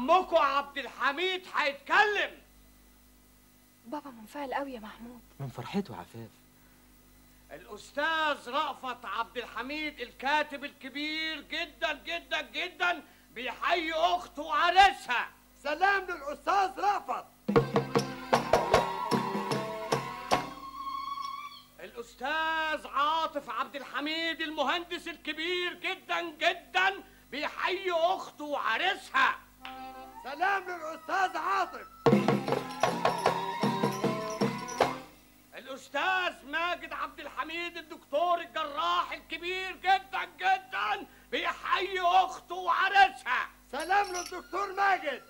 عمكو عبد الحميد هيتكلم. بابا منفعل قوي يا محمود من فرحته. عفاف الاستاذ رأفت عبد الحميد الكاتب الكبير جدا جدا جدا بيحيي اخته وعريسها. سلام للاستاذ رأفت. الاستاذ عاطف عبد الحميد المهندس الكبير جدا جدا بيحيي اخته وعريسها. سلام للاستاذ عاطف. الاستاذ ماجد عبد الحميد الدكتور الجراح الكبير جدا جدا بيحيي اخته وعريسها. سلام للدكتور ماجد.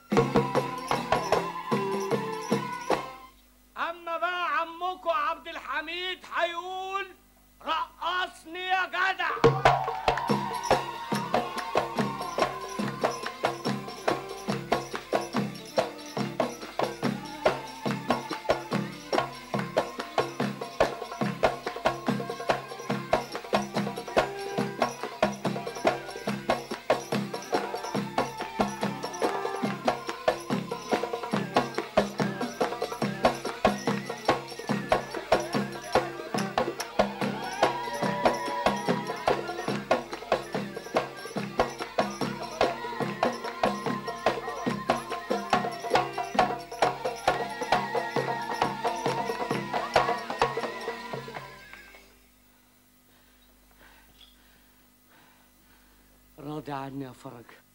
اما بقى عمكو عبد الحميد هيقول رقصني يا جدع. دعني يا فرج.